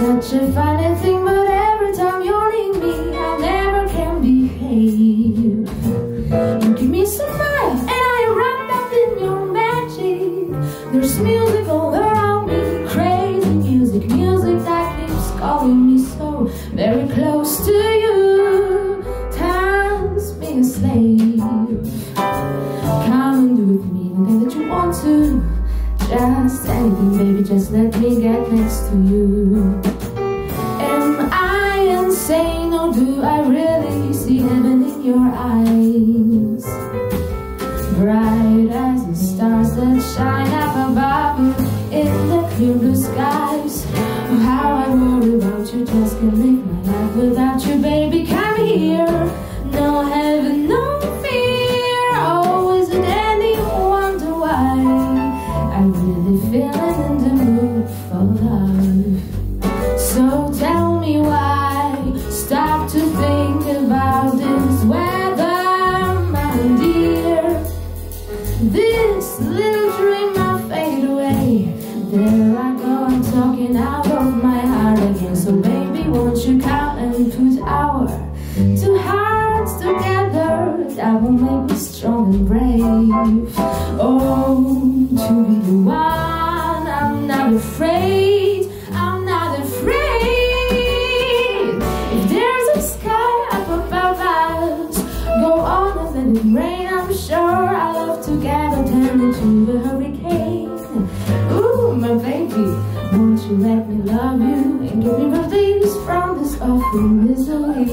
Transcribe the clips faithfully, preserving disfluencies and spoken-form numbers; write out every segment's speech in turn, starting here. such a funny thing, but every time you leave me, I never can behave. You give me some smile, and I wrapped up in your magic. There's music all around me, crazy music, music that keeps calling me so very close to you. Time's been a slave. Come and do with me anything that you want to. Just anything, baby, just let me get next to you. Am I insane, or do I really see heaven in your eyes? Bright as the stars that shine up above you in the clear blue skies. Oh, how I worry about you, just can't live my life without you, baby, come here. No heaven, no fear, always and any wonder why. I really feeling in the mood for love. So tell me why. Stop to think about this weather, my dear. This little dream I'll fade away. There I go, I'm talking out of my heart again. So baby, won't you come and put our two hearts together? That will make me strong and brave. Oh, to be the one, I'm not afraid, I'm not afraid. If there's a sky up above us, go on and let it rain. I'm sure our love together turn into a hurricane. Ooh, my baby, won't you let me love you and give me release from this awful misery?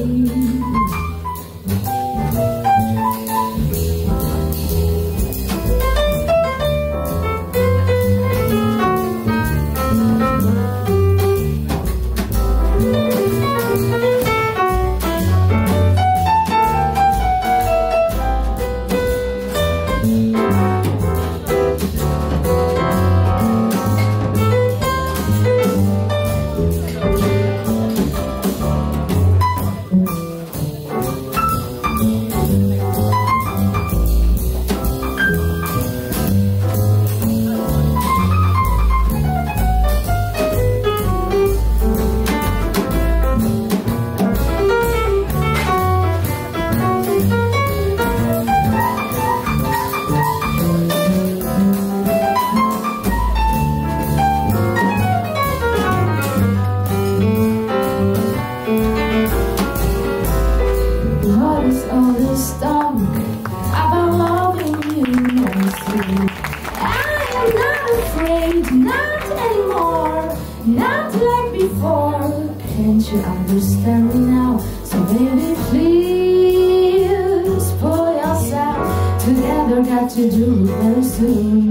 Not anymore, not like before. Can't you understand me now? So baby, please pull yourself together. Got to do it very soon.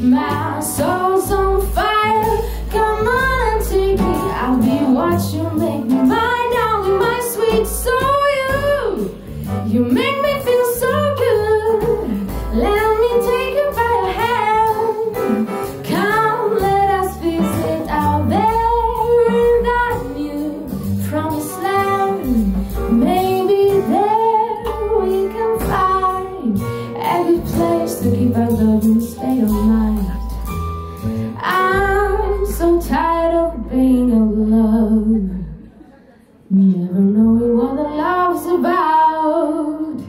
My soul's on fire. Come on and take me. I'll be what you make me. My darling, my sweet soul, you, you make me feel so good. Let me take you by your hand. To keep our love and stay all night. I'm so tired of being alone, never knowing what the love's about.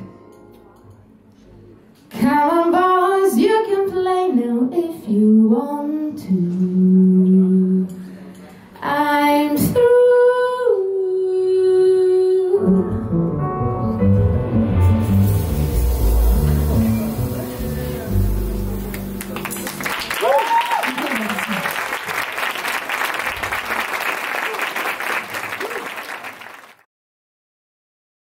Come on boys, you can play now if you want to.